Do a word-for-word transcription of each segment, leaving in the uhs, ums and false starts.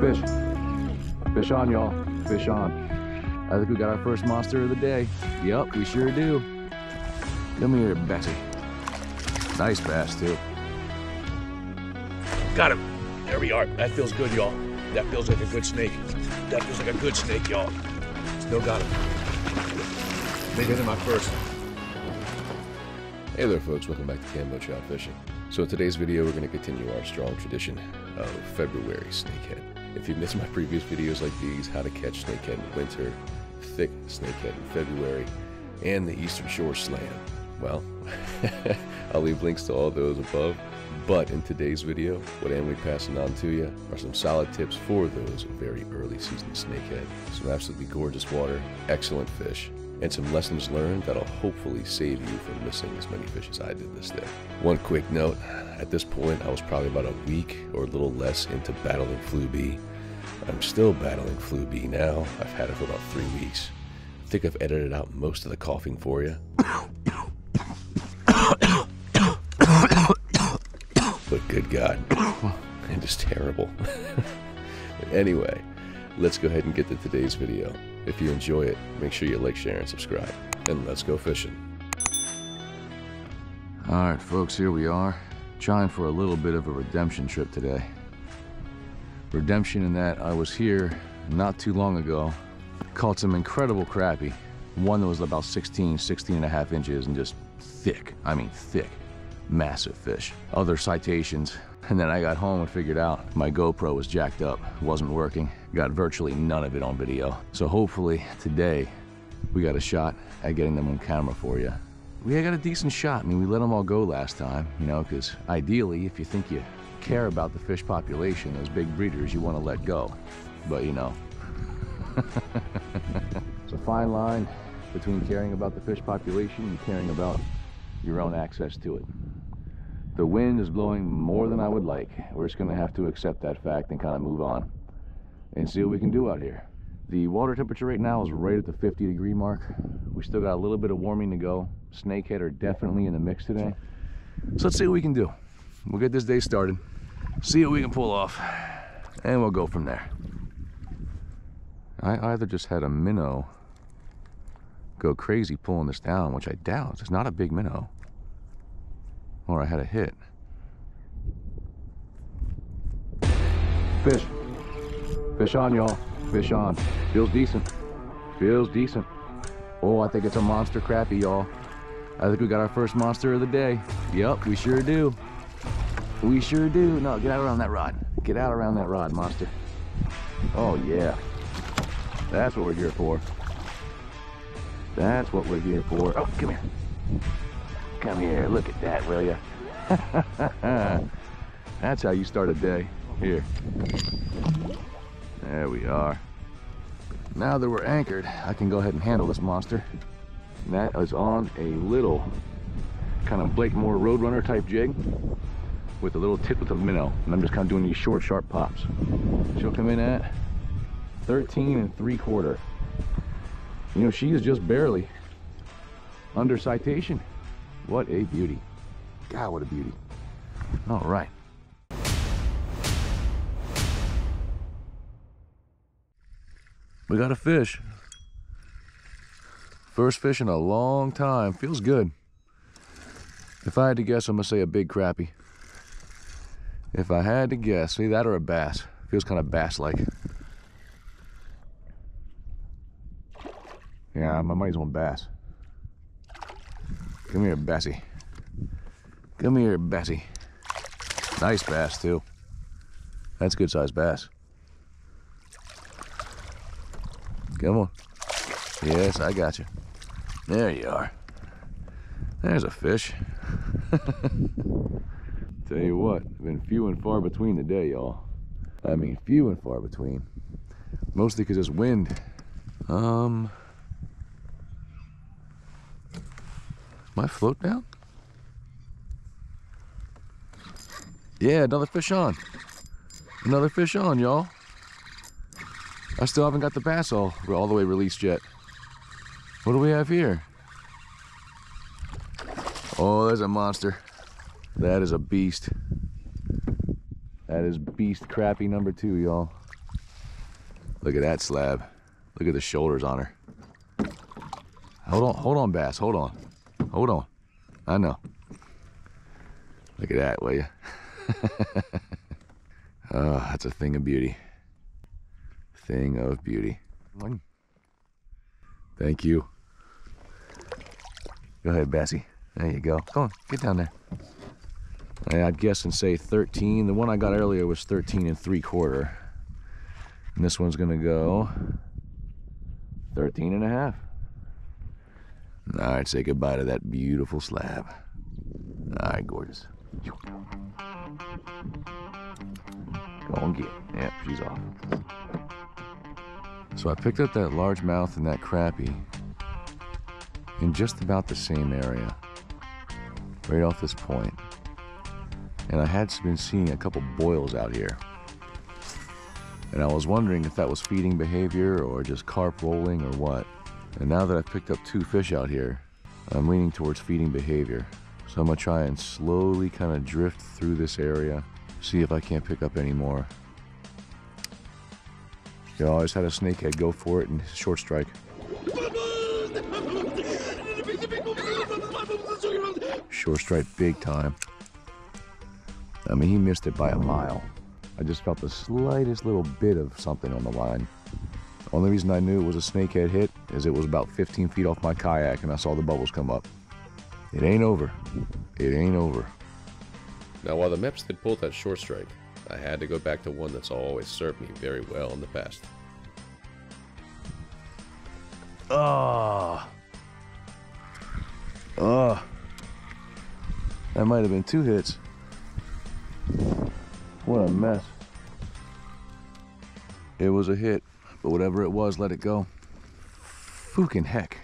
Fish. Fish on, y'all. Fish on. I think we got our first monster of the day. Yep, we sure do. Come here, Bessie. Nice bass, too. Got him. There we are. That feels good, y'all. That feels like a good snake. That feels like a good snake, y'all. Still got him. Bigger than my first. Hey there, folks. Welcome back to Kambotrout Fishing. So in today's video, we're going to continue our strong tradition of February snakehead. If you've missed my previous videos like these, how to catch snakehead in winter, thick snakehead in February, and the Eastern Shore Slam, well, I'll leave links to all those above. But in today's video, what I'm passing on to you are some solid tips for those very early season snakehead. Some absolutely gorgeous water, excellent fish, and some lessons learned that'll hopefully save you from missing as many fish as I did this day. One quick note, at this point I was probably about a week or a little less into battling flu B. I'm still battling flu B now. I've had it for about three weeks. I think I've edited out most of the coughing for you. But good God, it is terrible. But anyway, let's go ahead and get to today's video. If you enjoy it, make sure you like, share, and subscribe. And let's go fishing. All right, folks, here we are. Trying for a little bit of a redemption trip today. Redemption in that I was here not too long ago, caught some incredible crappie. One that was about sixteen, sixteen and a half inches and just thick. I mean, thick, massive fish. Other citations. And then I got home and figured out my GoPro was jacked up, wasn't working. Got virtually none of it on video. So hopefully today we got a shot at getting them on camera for you. We got a decent shot. I mean, we let them all go last time, you know, because ideally if you think you care about the fish population, those big breeders, you want to let go. But you know, it's a fine line between caring about the fish population and caring about your own access to it. The wind is blowing more than I would like. We're just gonna have to accept that fact and kind of move on and see what we can do out here. The water temperature right now is right at the fifty degree mark. We still got a little bit of warming to go. Snakehead are definitely in the mix today. So let's see what we can do. We'll get this day started, see what we can pull off, and we'll go from there. I either just had a minnow go crazy pulling this down, which I doubt, it's not a big minnow, or I had a hit. Fish. Fish on, y'all. Fish on. Feels decent. Feels decent. Oh, I think it's a monster crappie, y'all. I think we got our first monster of the day. Yep, we sure do. We sure do. No, get out around that rod. Get out around that rod, monster. Oh, yeah. That's what we're here for. That's what we're here for. Oh, come here. Come here, look at that, will ya? That's how you start a day. Here. There we are. Now that we're anchored, I can go ahead and handle this monster. And that is on a little kind of Blakemore Roadrunner type jig with a little tip with a minnow. And I'm just kind of doing these short, sharp pops. She'll come in at thirteen and three quarter. You know, she is just barely under citation. What a beauty. God, what a beauty. All right. We got a fish. First fish in a long time. Feels good. If I had to guess, I'm going to say a big crappie. If I had to guess, see that or a bass. Feels kind of bass-like. Yeah, my money's on bass. Come here, Bessie. Come here, Bessie. Nice bass, too. That's a good-sized bass. Come on. Yes, I got you. There you are. There's a fish. Tell you what, I've been few and far between today, y'all. I mean, few and far between. Mostly because it's wind. Um... My float down? Yeah, another fish on. Another fish on, y'all. I still haven't got the bass all, all the way released yet. What do we have here? Oh, there's a monster. That is a beast. That is beast crappie number two, y'all. Look at that slab. Look at the shoulders on her. Hold on, hold on, Bass. Hold on. Hold on. I know. Look at that, will you? Oh, that's a thing of beauty. Thing of beauty. Thank you. Go ahead, Bassie. There you go. Go on, get down there. And I'd guess and say thirteen. The one I got earlier was thirteen and three quarter. And this one's gonna go thirteen and a half. All right, say goodbye to that beautiful slab. All right, gorgeous. Go on, get. Yep, she's off. So I picked up that largemouth and that crappie in just about the same area, right off this point. And I had been seeing a couple boils out here. And I was wondering if that was feeding behavior or just carp rolling or what. And now that I've picked up two fish out here, I'm leaning towards feeding behavior. So I'm gonna try and slowly kind of drift through this area, see if I can't pick up any more. You know, I always had a snakehead go for it and short strike. Short strike big time. I mean, he missed it by a mile. I just felt the slightest little bit of something on the line. The only reason I knew it was a snakehead hit is it was about fifteen feet off my kayak and I saw the bubbles come up. It ain't over. It ain't over. Now, while the Mepps did pull that short strike, I had to go back to one that's always served me very well in the past. Ah, uh, uh, that might have been two hits. What a mess. It was a hit, but whatever it was, let it go. Fucking heck.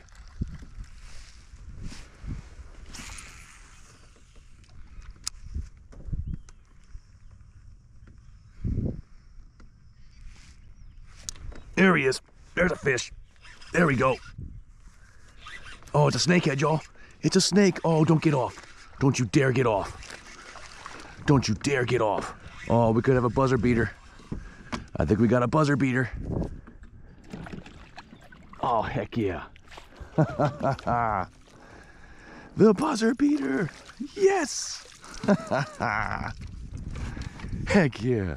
There he is. There's a fish. There we go. Oh, it's a snakehead, y'all. It's a snake. Oh, don't get off. Don't you dare get off. Don't you dare get off. Oh, we could have a buzzer beater. I think we got a buzzer beater. Oh, heck yeah. The buzzer beater. Yes. Heck yeah.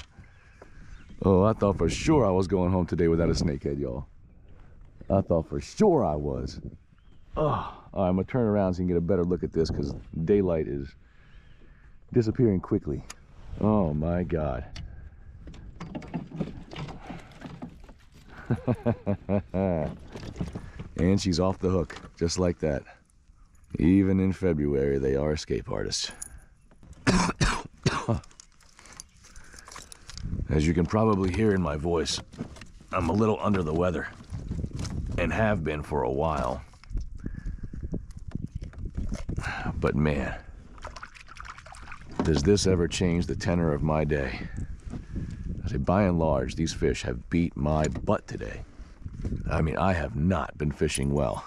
Oh, I thought for sure I was going home today without a snakehead, y'all. I thought for sure I was. Oh, all right, I'm gonna turn around so you can get a better look at this because daylight is disappearing quickly. Oh my God. And she's off the hook, just like that. Even in February, they are escape artists. As you can probably hear in my voice, I'm a little under the weather and have been for a while. But man, does this ever change the tenor of my day. I say, by and large, these fish have beat my butt today. I mean, I have not been fishing well.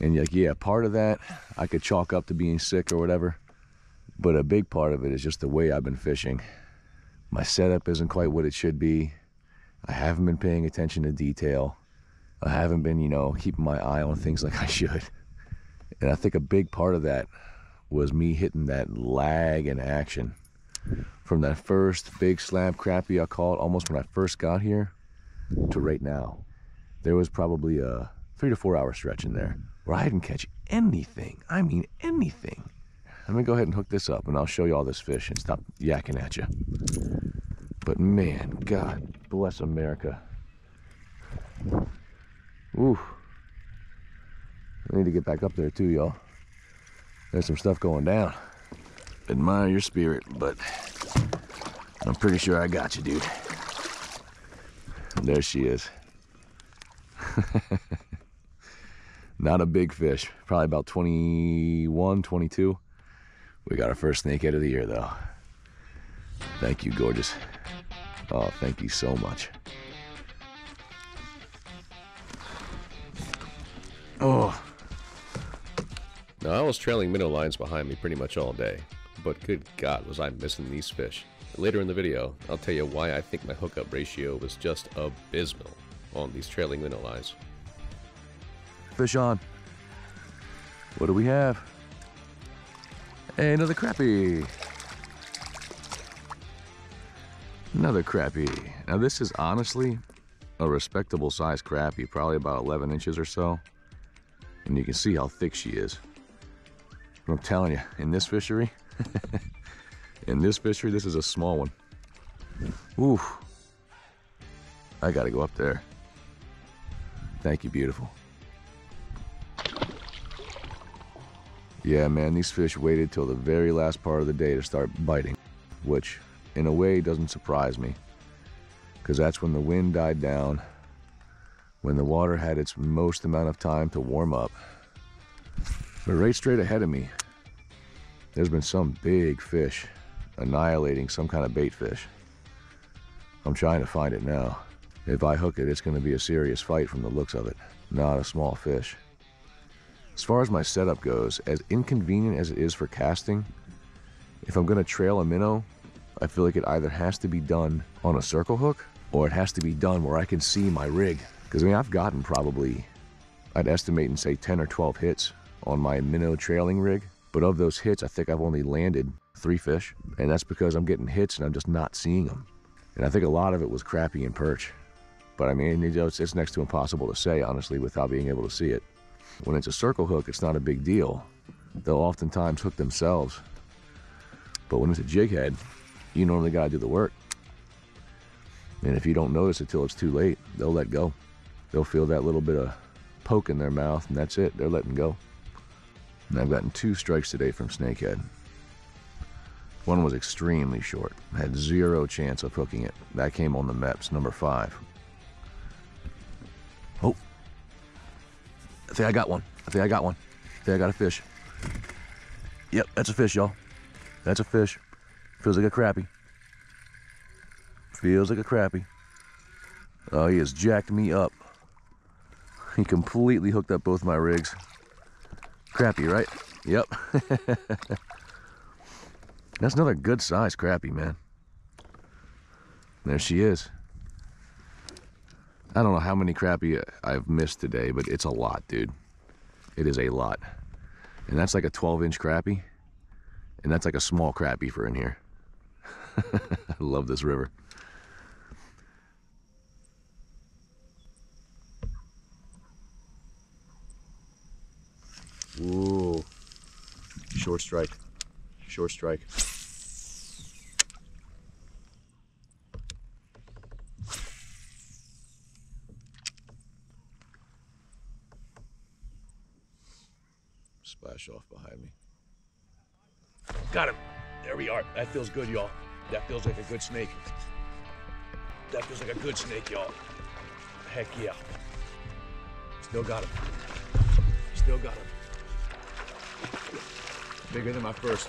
And like, yeah, part of that I could chalk up to being sick or whatever, but a big part of it is just the way I've been fishing. My setup isn't quite what it should be. I haven't been paying attention to detail. I haven't been, you know, keeping my eye on things like I should. And I think a big part of that was me hitting that lag in action. From that first big slab crappie I caught almost when I first got here to right now, there was probably a three to four hour stretch in there where I didn't catch anything. I mean, anything. Let me go ahead and hook this up and I'll show you all this fish and stop yakking at you. But man, God bless America. Oof. I need to get back up there too, y'all. There's some stuff going down. Admire your spirit, but I'm pretty sure I got you, dude. There she is. Not a big fish, probably about twenty-one, twenty-two. We got our first snakehead of the year, though. Thank you, gorgeous. Oh, thank you so much. Oh. Now, I was trailing minnow lines behind me pretty much all day, but good God, was I missing these fish. Later in the video, I'll tell you why I think my hookup ratio was just abysmal on these trailing minnow lies. Fish on. What do we have? Another crappie. Another crappie. Now this is honestly a respectable size crappie, probably about eleven inches or so. And you can see how thick she is. I'm telling you, in this fishery, in this fishery, this is a small one. Oof. I gotta go up there. Thank you, beautiful. Yeah, man, these fish waited till the very last part of the day to start biting, which in a way doesn't surprise me, because that's when the wind died down, when the water had its most amount of time to warm up. But right straight ahead of me, there's been some big fish annihilating some kind of bait fish. I'm trying to find it now. If I hook it, it's going to be a serious fight from the looks of it. Not a small fish. As far as my setup goes, as inconvenient as it is for casting, if I'm going to trail a minnow, I feel like it either has to be done on a circle hook or it has to be done where I can see my rig. Because I mean, I've gotten probably, I'd estimate and say ten or twelve hits on my minnow trailing rig. But of those hits, I think I've only landed three fish, and that's because I'm getting hits and I'm just not seeing them. And I think a lot of it was crappie and perch. But I mean, you know, it's, it's next to impossible to say, honestly, without being able to see it. When it's a circle hook, it's not a big deal. They'll oftentimes hook themselves. But when it's a jig head, you normally gotta do the work. And if you don't notice it till it's too late, they'll let go. They'll feel that little bit of poke in their mouth, and that's it, they're letting go. And I've gotten two strikes today from Snakehead. One was extremely short. I had zero chance of hooking it. That came on the Mepps, number five. Oh. I think I got one. I think I got one. I think I got a fish. Yep, that's a fish, y'all. That's a fish. Feels like a crappie. Feels like a crappie. Oh, he has jacked me up. He completely hooked up both my rigs. Crappie, right? Yep. That's another good size crappie, man. There she is. I don't know how many crappie I've missed today, but it's a lot, dude. It is a lot. And that's like a twelve inch crappie. And that's like a small crappie for in here. I love this river. Ooh, short strike, short strike. Splash off behind me. Got him, there we are. That feels good, y'all. That feels like a good snake. That feels like a good snake, y'all. Heck yeah. Still got him, still got him. Bigger than my first.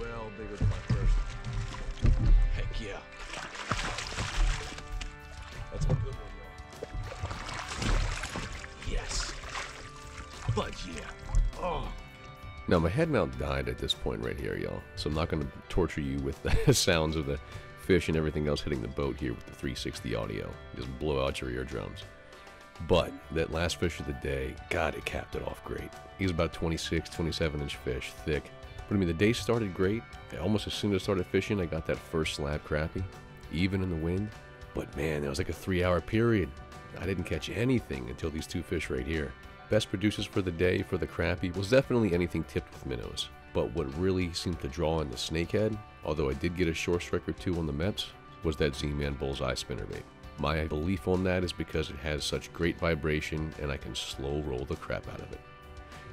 Well bigger than my first. Heck yeah. That's a good one, y'all. Yes. But yeah. Oh. Now my head mount died at this point right here, y'all. So I'm not going to torture you with the sounds of the fish and everything else hitting the boat here with the three sixty audio. Just blow out your eardrums. But that last fish of the day, God, it capped it off great. He was about twenty-six, twenty-seven inch fish, thick. But I mean, the day started great. And almost as soon as I started fishing, I got that first slab crappie, even in the wind. But man, that was like a three hour period. I didn't catch anything until these two fish right here. Best producers for the day for the crappie was definitely anything tipped with minnows. But what really seemed to draw in the snakehead, although I did get a short strike or two on the Mepps, was that Z-Man Bullseye Spinnerbait. My belief on that is because it has such great vibration and I can slow roll the crap out of it.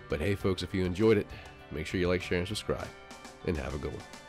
But hey folks, if you enjoyed it, make sure you like, share, and subscribe, and have a good one.